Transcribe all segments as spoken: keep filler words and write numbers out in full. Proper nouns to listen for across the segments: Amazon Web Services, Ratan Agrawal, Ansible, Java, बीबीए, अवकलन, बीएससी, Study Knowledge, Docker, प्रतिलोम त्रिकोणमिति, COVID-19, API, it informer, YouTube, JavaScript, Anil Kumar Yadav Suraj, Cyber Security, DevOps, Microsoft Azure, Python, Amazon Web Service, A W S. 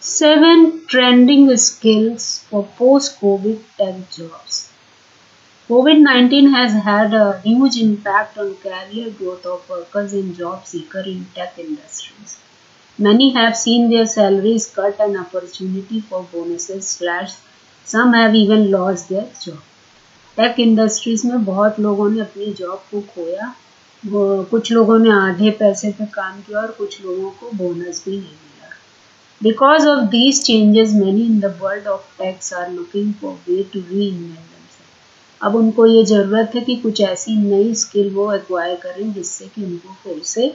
seven trending skills for post-COVID tech jobs. COVID nineteen has had a huge impact on career growth of workers and job seekers in tech industries. Many have seen their salaries cut and opportunity for bonuses slash some have even lost their job. Tech industries में बहुत लोगों ने अपनी job को खोया, कुछ लोगों ने आधे पैसे पे काम किया और कुछ लोगों को बोनस भी नहीं मिला. Because of these changes many in the world of techs are looking for way to reinvent themselves. अब उनको ये ज़रूरत है कि कुछ ऐसी नई स्किल वो एक्वायर करें जिससे कि उनको फिर से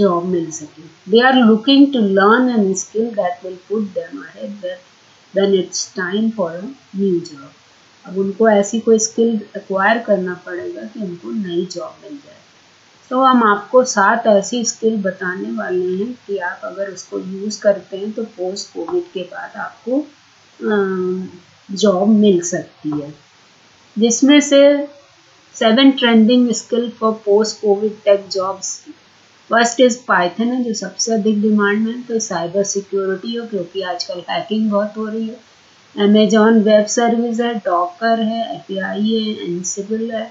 जॉब मिल सके. They are looking to learn an skill that will put them ahead when it's time for a new job. अब उनको ऐसी कोई स्किल एक्वायर करना पड़ेगा कि उनको नई जॉब मिल जाए. तो हम आपको सात ऐसी स्किल बताने वाले हैं कि आप अगर उसको यूज़ करते हैं तो पोस्ट कोविड के बाद आपको जॉब मिल सकती है. जिसमें से seven trending skill for post COVID tech jobs. First is Python है जो सबसे अधिक डिमांड में. तो साइबर सिक्योरिटी हो क्योंकि आजकल हैकिंग बहुत हो रही है. अमेजॉन वेब सर्विस है, डॉकर है, ए पी आई है, एनसिबल है,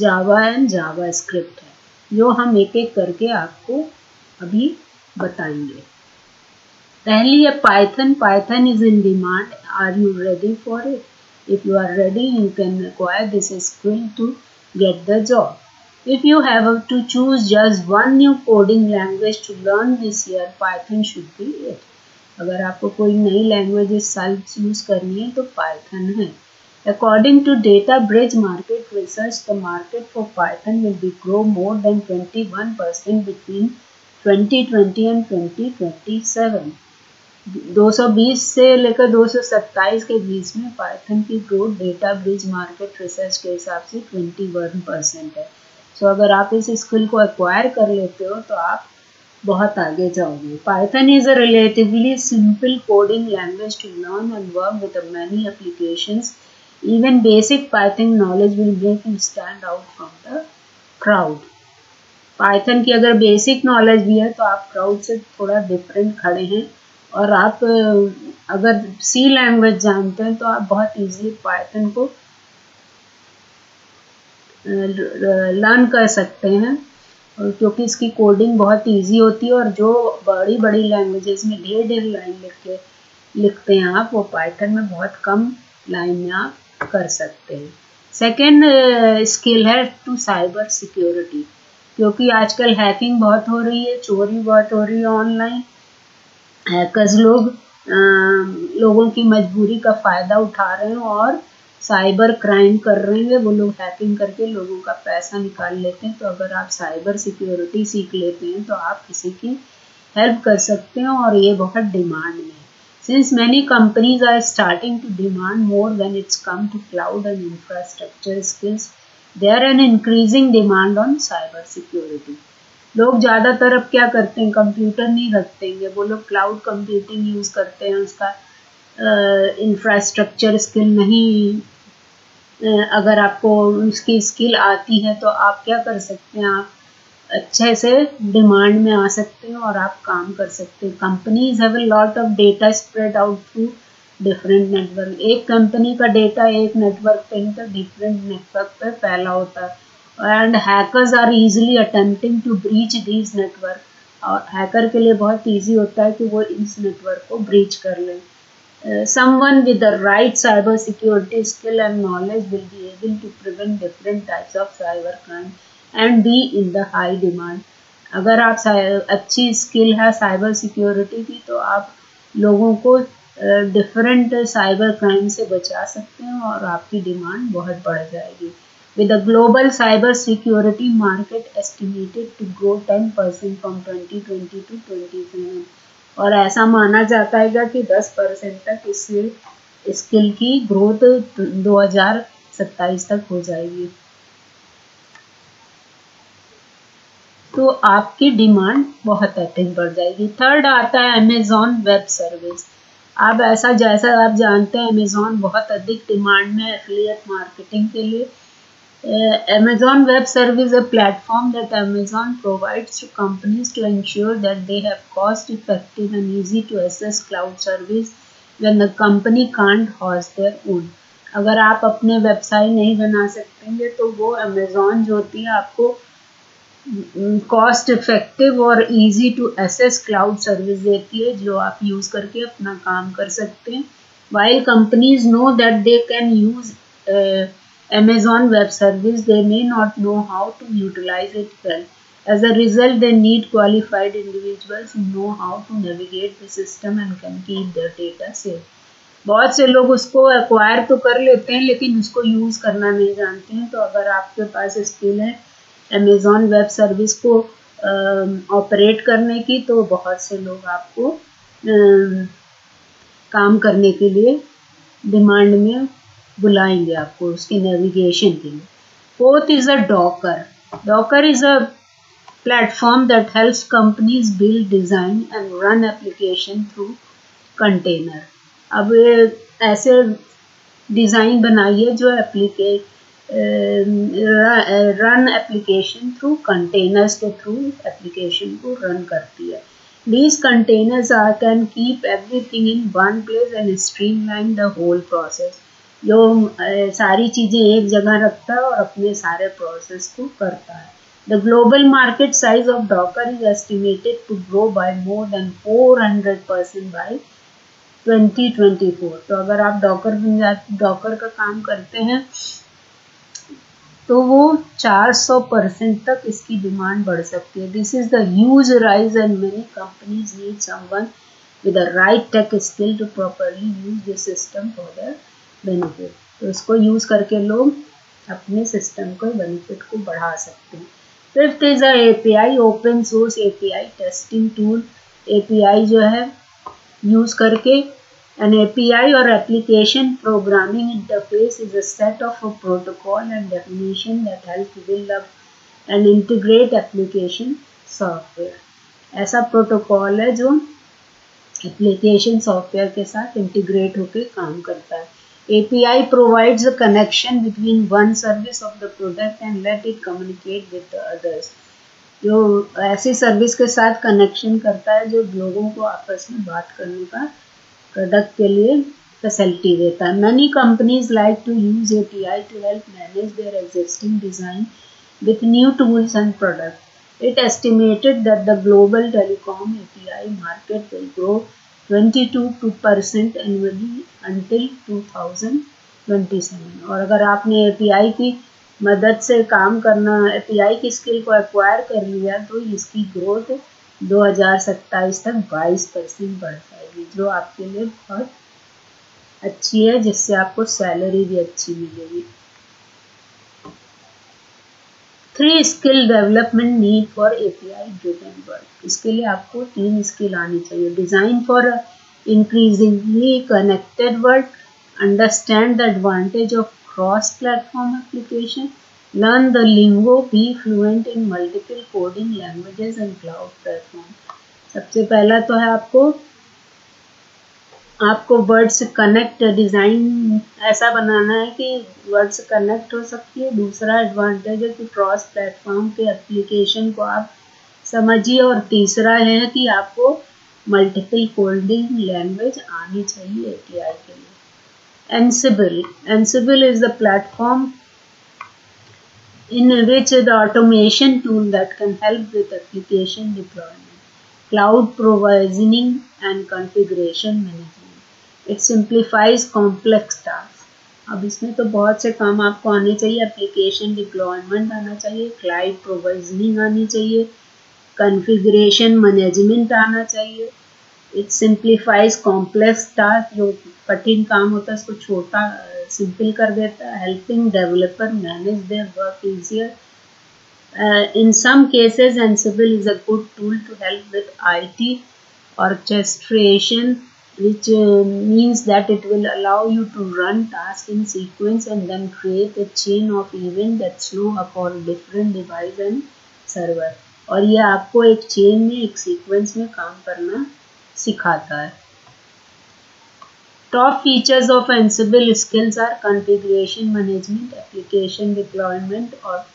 जावा एंड जावा स्क्रिप्ट है, जो हम एक एक करके आपको अभी बताएंगे. पहली है Python. Python is in demand. Are you ready for it? If you are ready you can acquire this skill to get the job. If you have to choose just one new coding language to learn this year Python should be it. अगर आपको कोई नई language इस साल use करनी है तो Python है. According to Data Bridge Market Research the market for Python will be grow more than twenty one percent between twenty twenty and twenty twenty seven. दो सौ बीस से लेकर दो सौ सत्ताईस के बीच में पाइथन की growth Data Bridge Market Research के हिसाब से ट्वेंटी वन परसेंट है. सो so, अगर आप इस स्किल को एक्वायर कर लेते हो तो आप बहुत आगे जाओगे. Python is a relatively simple coding language to learn and work with many applications. Even basic Python knowledge will make you stand out from the crowd. Python की अगर बेसिक नॉलेज भी है तो आप क्राउड से थोड़ा डिफरेंट खड़े हैं. और आप अगर सी लैंग्वेज जानते हैं तो आप बहुत ईजिली पाइथन को लर्न कर सकते हैं क्योंकि इसकी कोडिंग बहुत इजी होती है. और जो बड़ी बड़ी लैंग्वेजेस में ढेर ढेर लाइन लिख के लिखते हैं आप, वो पाइथन में बहुत कम लाइन में आप कर सकते हैं. सेकेंड स्किल है टू साइबर सिक्योरिटी. क्योंकि आजकल हैकिंग बहुत हो रही है, चोरी बहुत हो रही है ऑनलाइन. हैकर्स लोग आ, लोगों की मजबूरी का फ़ायदा उठा रहे हैं और साइबर क्राइम कर रहे हैं. वो लोग हैकिंग करके लोगों का पैसा निकाल लेते हैं. तो अगर आप साइबर सिक्योरिटी सीख लेते हैं तो आप किसी की हेल्प कर सकते हैं और ये बहुत डिमांड में है. Since many companies are starting to demand more when it's come to cloud and infrastructure skills, there an increasing demand on cyber security. लोग ज़्यादातर अब क्या करते हैं, कंप्यूटर नहीं रखते हैं, वो लोग क्लाउड कंप्यूटिंग यूज़ करते हैं. उसका इंफ्रास्ट्रक्चर uh, स्किल नहीं. uh, अगर आपको उसकी स्किल आती है तो आप क्या कर सकते हैं, आप अच्छे से डिमांड में आ सकते हैं और आप काम कर सकते हैं. Companies have a lot of data spread out through different network. एक कंपनी का डेटा एक नेटवर्क पे नहीं तो डिफरेंट नेटवर्क पे फैला होता है. And hackers are easily attempting to breach these network. और हैकर के लिए बहुत ईजी होता है कि वो इस नेटवर्क को ब्रीच कर लें. Uh, someone with the right cyber security skill and knowledge will be able to prevent different types of cyber crime and be in the high demand. अगर आप अच्छी स्किल है साइबर सिक्योरिटी की तो आप लोगों को डिफरेंट साइबर क्राइम से बचा सकते हैं और आपकी डिमांड बहुत बढ़ जाएगी. With the global cyber security market estimated to grow ten percent from twenty twenty to twenty seven. और ऐसा माना जाता है कि दस परसेंट तक इस स्किल की ग्रोथ दो हज़ार सत्ताईस तक हो जाएगी. तो आपकी डिमांड बहुत अधिक बढ़ जाएगी. थर्ड आता है अमेजॉन वेब सर्विस. आप ऐसा जैसा आप जानते हैं अमेजॉन बहुत अधिक डिमांड में एफिलिएट मार्केटिंग के लिए. Uh, Amazon Web Services is a platform that Amazon provides to companies to ensure that they have cost-effective and easy-to-access cloud service when the company can't host their own. अगर आप अपने website नहीं बना सकते तो वो Amazon जो होती है आपको कॉस्ट इफेक्टिव और easy to access cloud service देती है जो आप यूज़ करके अपना काम कर सकते हैं. While companies know that they can use Amazon Web Service, they may not know how to utilize it well. As a result, they need qualified individuals who know how to navigate the system and can keep their data safe. बहुत से लोग उसको acquire तो कर लेते हैं लेकिन उसको use करना नहीं जानते हैं. तो अगर आपके पास स्किल है Amazon Web Service को ऑपरेट uh, करने की तो बहुत से लोग आपको uh, काम करने के लिए डिमांड में बुलाएंगे आपको उसकी नेविगेशन के लिए. Fourth is a Docker. Docker is a platform that helps companies build design and run application through container. अब ऐसे डिज़ाइन बनाइए जो एप्लीके रन एप्लीकेशन थ्रू कंटेनर्स के थ्रू एप्लीकेशन को रन करती है. These containers are can keep everything in one place and streamline the whole process. जो सारी चीज़ें एक जगह रखता है और अपने सारे प्रोसेस को करता है. The global market size of Docker is estimated to grow by more than four hundred percent by twenty twenty four. तो अगर आप डॉकर बन जाते डॉकर का काम करते हैं तो वो चार सौ परसेंट तक इसकी डिमांड बढ़ सकती है. This is the huge rise and many companies need someone with the right tech skill to properly use this system for the benefit. तो इसको यूज़ करके लोग अपने सिस्टम को बेनिफिट को बढ़ा सकते हैं. Fifth is a API. Open source API testing tool. API जो है यूज़ करके एन एपीआई और application programming interface is a set of a protocol and definition that help build up and integrate application software. ऐसा protocol है जो application software के साथ integrate होकर काम करता है. A P I provides a connection between one service of the product and let it communicate with the others. जो ऐसी सर्विस के साथ कनेक्शन करता है जो लोगों को आपस में बात करने का प्रोडक्ट के लिए फैसिलिटी देता है. Many companies like to use A P I to help manage their existing design with new tools and products. It estimated that the global telecom A P I market will grow twenty-two percent annually until twenty twenty-seven. और अगर आपने API की मदद से काम करना API की skill को एक्वायर कर लिया तो इसकी ग्रोथ दो हज़ार सत्ताईस तक बाईस परसेंट बढ़ जाएगी जो आपके लिए बहुत अच्छी है जिससे आपको सैलरी भी अच्छी मिलेगी. Three skill development need for API driven work. इसके लिए आपको तीन स्किल आनी चाहिए. Design for increasingly connected world. Understand the advantage of cross platform application. Learn the lingo. Be fluent in multiple coding languages and cloud platform. सबसे पहला तो है आपको आपको वर्ड से कनेक्ट डिज़ाइन ऐसा बनाना है कि वर्ड से कनेक्ट हो सकती है. दूसरा एडवांटेज है कि क्रॉस प्लेटफॉर्म के एप्लीकेशन को आप समझिए. और तीसरा है कि आपको मल्टीपल कोडिंग लैंग्वेज आनी चाहिए एपीआई के लिए. Ansible. Ansible is the platform in which the automation tool that can help with application deployment, cloud provisioning and configuration management. It simplifies complex task. अब इसमें तो बहुत से काम आपको आने चाहिए. एप्लीकेशन डिप्लॉयमेंट आना चाहिए, क्लाउड प्रोविजनिंग आनी चाहिए, कॉन्फ़िगरेशन मैनेजमेंट आना चाहिए. It simplifies complex task. जो कठिन काम होता है उसको छोटा सिंपल कर देता है. Helping developer manage their work easier. In some cases Ansible is a good tool to help with IT orchestration, which uh, means that it will allow you to run tasks in sequence and then create a chain of event that slow up or different device and server. और ये आपको एक chain में एक sequence में काम करना सिखाता है. Top features of Ansible skills are configuration management, application deployment, or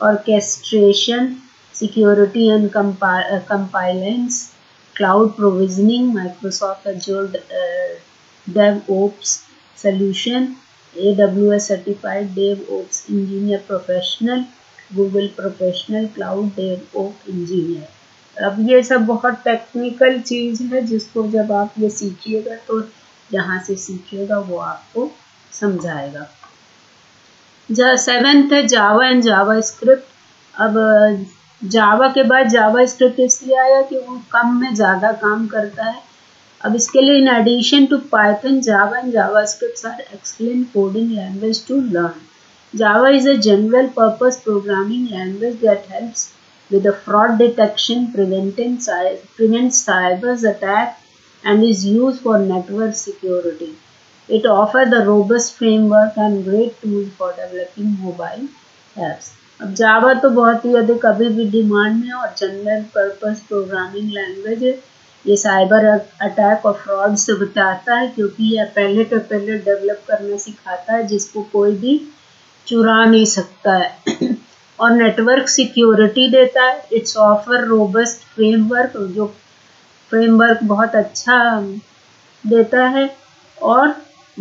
orchestration, security and compi uh, compliance, cloud provisioning, Microsoft Azure uh, DevOps solution, A W S certified DevOps engineer professional, Google professional cloud DevOps engineer. अब ये सब बहुत technical चीज़ है जिसको जब आप ये सीखिएगा तो जहाँ से सीखिएगा वो आपको समझाएगा। जा सेवेंथ है जावा एंड जावा स्क्रिप्ट। अब जावा के बाद जावा स्क्रिप्ट इसलिए आया कि वो कम में ज़्यादा काम करता है। अब इसके लिए in addition to Python Java and JavaScript are excellent coding language to learn. Java is a general purpose programming language that helps with the fraud detection, preventing prevents cyber attack, and is used for network security. It offers the robust framework and great tools for developing mobile apps. अब जावा तो बहुत ही अधिक अभी भी demand में है और general purpose programming language है। ये साइबर अटैक और फ्रॉड से बचाता है क्योंकि यह पहले तो पहले डेवलप करना सिखाता है जिसको कोई भी चुरा नहीं सकता है और नेटवर्क सिक्योरिटी देता है। इट्स ऑफर रोबस्ट फ्रेमवर्क, जो फ्रेमवर्क बहुत अच्छा देता है और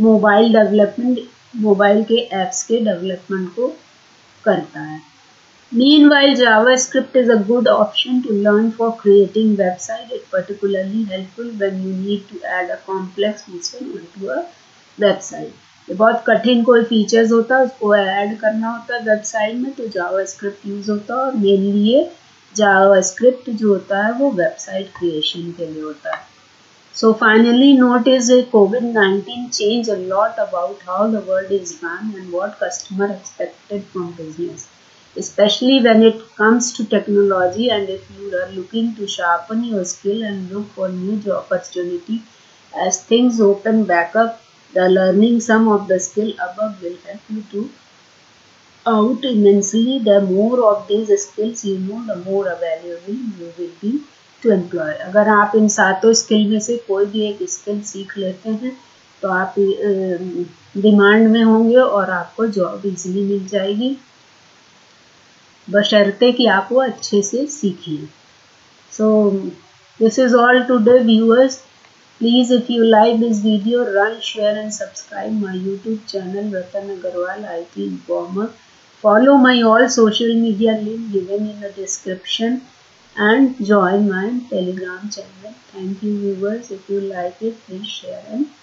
मोबाइल डेवलपमेंट मोबाइल के ऐप्स के डेवलपमेंट को करता है। Meanwhile JavaScript is a good option to learn for creating website. It particularly helpful when you need to add a complex feature into a website. बहुत कठिन कोई फीचर्स होता है उसको ऐड करना होता है वेबसाइट में तो जावास्क्रिप्ट यूज़ होता है और मेरे लिए जावास्क्रिप्ट जो होता है वो वेबसाइट क्रिएशन के लिए होता है। So finally note is covid nineteen change a lot about how the world is run and what customer expected from business, specially when it comes to technology and if you are looking to sharpen your skill and look for new opportunity as things open back up. The learning some of the skill above will help you to out immensely. The more of these skills you know, the more valuable you will be to employer. अगर आप इन सातों skill में से कोई भी एक skill सीख लेते हैं तो आप डिमांड में होंगे और आपको जॉब इजीली मिल जाएगी, बशर्ते कि आप वो अच्छे से सीखें। So this is all today, viewers. Please, if you like this video, run, share and subscribe my YouTube channel Ratan Agrawal I T Informer. Follow my all social media link given in the description and join my Telegram channel. Thank you viewers. If you like it, please share and